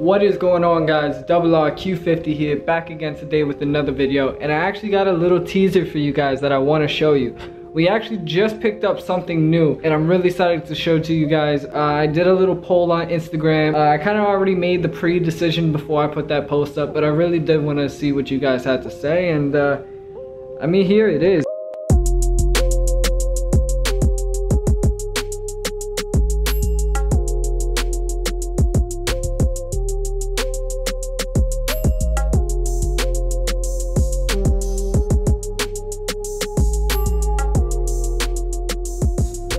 What is going on, guys? Double RR Q50 here, back again today with another video, and I actually got a little teaser for you guys that I want to show you. We actually just picked up something new, and I'm really excited to show to you guys. I did a little poll on Instagram. I kind of already made the pre-decision before I put that post up, but I really did want to see what you guys had to say, and I mean, here it is.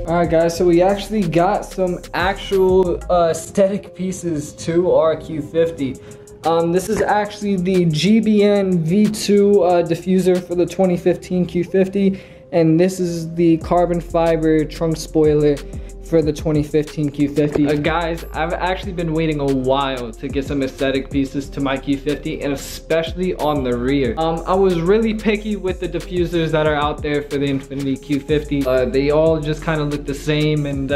Alright guys, so we actually got some actual aesthetic pieces to our Q50. This is actually the GBN v2 diffuser for the 2015 Q50, and this is the carbon fiber trunk spoiler for the 2015 Q50. Guys, I've actually been waiting a while to get some aesthetic pieces to my Q50, and especially on the rear. I was really picky with the diffusers that are out there for the Infiniti Q50. They all just kind of look the same, and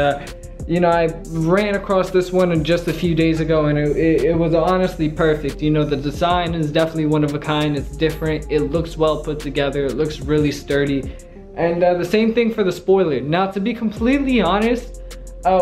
you know, I ran across this one just a few days ago, and it was honestly perfect. You know, the design is definitely one of a kind. It's different, it looks well put together, it looks really sturdy, and the same thing for the spoiler. Now, to be completely honest,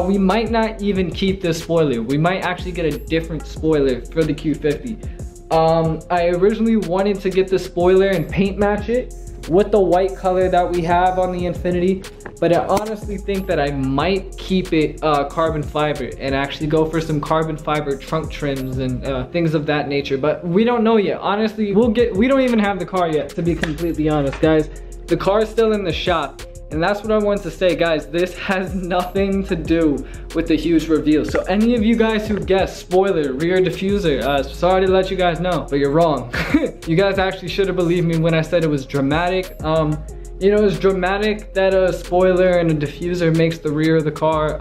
we might not even keep this spoiler. We might actually get a different spoiler for the Q50. I originally wanted to get the spoiler and paint match it with the white color that we have on the Infiniti, but I honestly think that I might keep it carbon fiber and actually go for some carbon fiber trunk trims and things of that nature. But we don't know yet. Honestly, we don't even have the car yet, to be completely honest, guys. The car is still in the shop. And that's what I wanted to say, guys. This has nothing to do with the huge reveal. So any of you guys who guessed spoiler, rear diffuser, sorry to let you guys know, but you're wrong. You guys actually should have believed me when I said it was dramatic. You know, it's dramatic that a spoiler and a diffuser makes the rear of the car.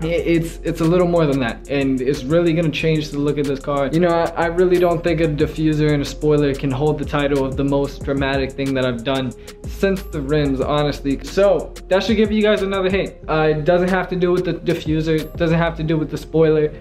It's a little more than that, and it's really gonna change the look of this car. You know, I really don't think a diffuser and a spoiler can hold the title of the most dramatic thing that I've done since the rims, honestly. So that should give you guys another hint. It doesn't have to do with the diffuser, it doesn't have to do with the spoiler.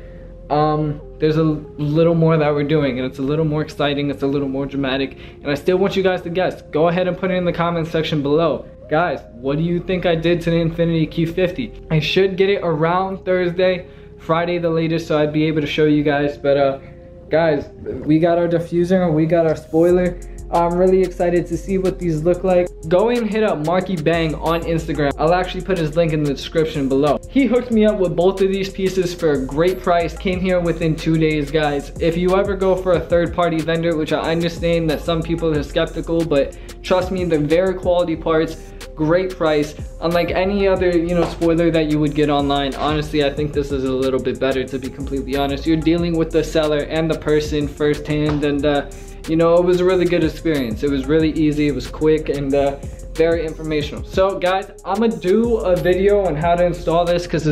There's a little more that we're doing, and it's a little more exciting, it's a little more dramatic, and I still want you guys to guess. Go ahead and put it in the comment section below. Guys, what do you think I did to the Infiniti Q50? I should get it around Thursday, Friday the latest, so I'd be able to show you guys, but guys, we got our diffuser and we got our spoiler. I'm really excited to see what these look like. Go and hit up Marky Bang on Instagram. I'll actually put his link in the description below. He hooked me up with both of these pieces for a great price. Came here within 2 days, guys. If you ever go for a third-party vendor, which I understand that some people are skeptical, but trust me, they're very quality parts, great price. Unlike any other, you know, spoiler that you would get online, honestly, I think this is a little bit better, to be completely honest. You're dealing with the seller and the person firsthand, and you know, it was a really good experience. It was really easy, it was quick, and very informational. So guys, I'm gonna do a video on how to install this, because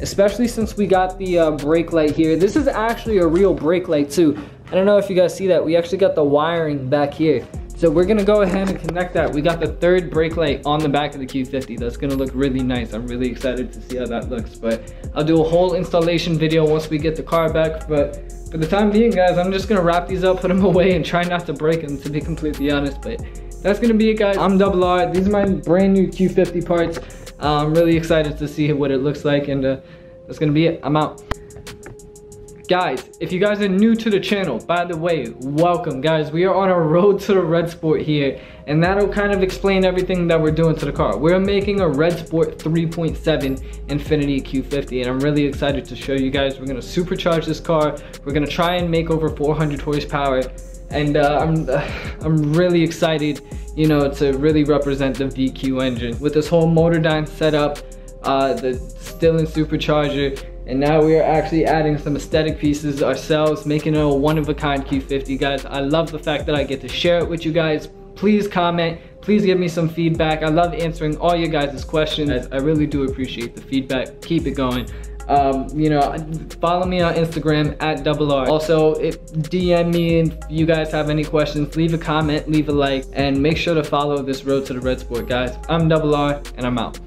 especially since we got the brake light here. This is actually a real brake light too. I don't know if you guys see that. We actually got the wiring back here. So we're gonna go ahead and connect that. We got the third brake light on the back of the Q50. That's gonna look really nice. I'm really excited to see how that looks, but I'll do a whole installation video once we get the car back. But for the time being, guys, I'm just gonna wrap these up, put them away, and try not to break them, to be completely honest. But that's gonna be it, guys. I'm Double R. These are my brand new Q50 parts. I'm really excited to see what it looks like, and that's gonna be it. I'm out. Guys, if you guys are new to the channel, by the way, welcome, guys. We are on a road to the Red Sport here, and that'll kind of explain everything that we're doing to the car. We're making a Red Sport 3.7 Infiniti Q50, and I'm really excited to show you guys. We're gonna supercharge this car. We're gonna try and make over 400 horsepower, and I'm really excited, you know, to really represent the VQ engine with this whole Motordyne setup, the Stillen supercharger. And now we are actually adding some aesthetic pieces ourselves, making it a one-of-a-kind Q50, guys. I love the fact that I get to share it with you guys. Please comment. Please give me some feedback. I love answering all your guys' questions. Guys, I really do appreciate the feedback. Keep it going. You know, follow me on Instagram at Double R. Also, DM me if you guys have any questions. Leave a comment, leave a like, and make sure to follow this road to the Red Sport, guys. I'm Double R, and I'm out.